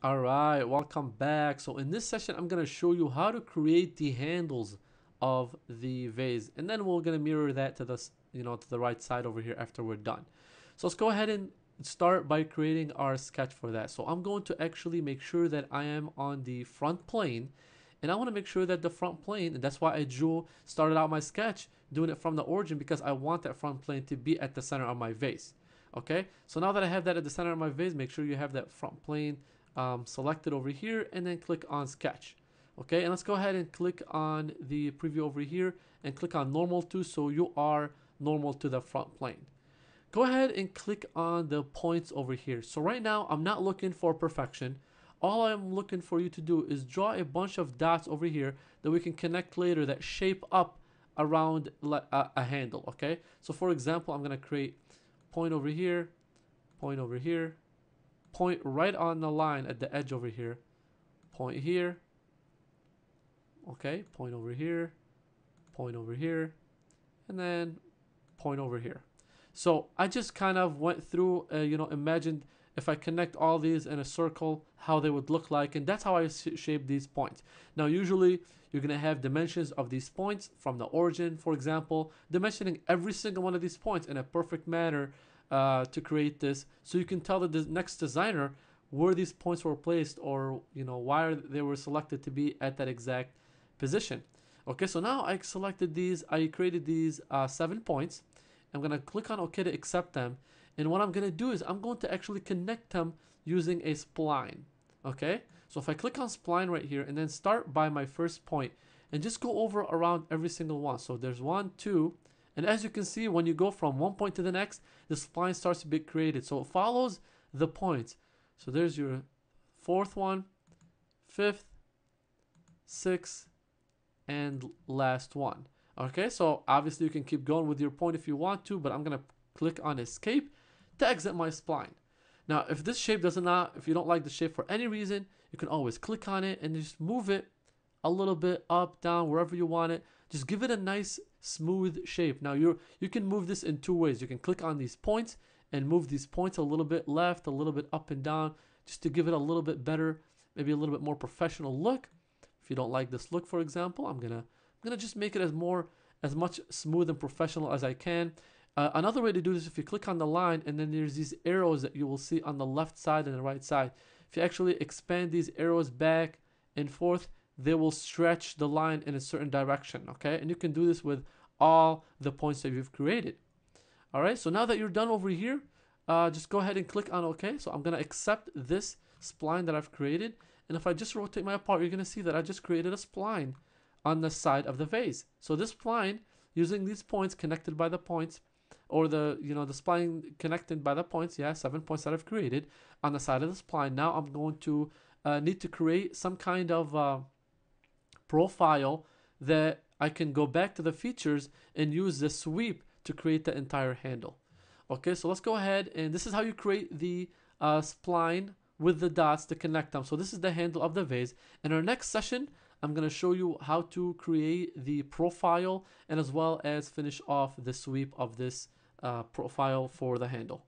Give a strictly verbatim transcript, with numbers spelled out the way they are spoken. All right, welcome back. So in this session, I'm going to show you how to create the handles of the vase, and then we're going to mirror that to this, you know, to the right side over here after we're done. So let's go ahead and start by creating our sketch for that. So I'm going to actually make sure that I am on the front plane, and I want to make sure that the front plane, and that's why I drew, started out my sketch doing it from the origin, because I want that front plane to be at the center of my vase. Okay, so now that I have that at the center of my vase, make sure you have that front plane Um, select it over here and then click on sketch. Okay, and let's go ahead and click on the preview over here and click on normal to, so you are normal to the front plane. Go ahead and click on the points over here. So right now I'm not looking for perfection. All I'm looking for you to do is draw a bunch of dots over here that we can connect later, that shape up around a, a handle. Okay, so for example, I'm gonna create point over here, point over here, point right on the line at the edge over here, point here, okay, point over here, point over here, and then point over here. So I just kind of went through, uh, you know, imagined if I connect all these in a circle, how they would look like, and that's how I shape these points. Now usually you're gonna have dimensions of these points from the origin, for example, dimensioning every single one of these points in a perfect manner Uh, to create this, so you can tell the next designer where these points were placed, or you know why they were selected to be at that exact position. Okay, so now I selected these, I created these uh, seven points. I'm gonna click on OK to accept them, and what I'm gonna do is I'm going to actually connect them using a spline. Okay, so if I click on spline right here and then start by my first point and just go over around every single one, so there's one, two. And as you can see, when you go from one point to the next, the spline starts to be created. So it follows the points. So there's your fourth one, fifth, sixth, and last one. Okay, so obviously you can keep going with your point if you want to, but I'm gonna click on escape to exit my spline. Now, if this shape doesn't, if you don't like the shape for any reason, you can always click on it and just move it a little bit up, down, wherever you want it. Just give it a nice smooth shape. Now you you can move this in two ways. You can click on these points and move these points a little bit left, a little bit up and down, just to give it a little bit better, maybe a little bit more professional look. If you don't like this look, for example, I'm gonna I'm gonna just make it as more as much smooth and professional as I can. Uh, another way to do this, if you click on the line and then there's these arrows that you will see on the left side and the right side. If you actually expand these arrows back and forth, they will stretch the line in a certain direction, okay? And you can do this with all the points that you've created. All right, so now that you're done over here, uh, just go ahead and click on okay. So I'm gonna accept this spline that I've created. And if I just rotate my part, you're gonna see that I just created a spline on the side of the vase. So this spline, using these points connected by the points, or the, you know, the spline connected by the points, yeah, seven points that I've created on the side of the spline. Now I'm going to uh, need to create some kind of, uh, profile that I can go back to the features and use the sweep to create the entire handle. Okay, so let's go ahead, and this is how you create the uh, spline with the dots to connect them. So this is the handle of the vase. In our next session, I'm gonna show you how to create the profile and as well as finish off the sweep of this uh, profile for the handle.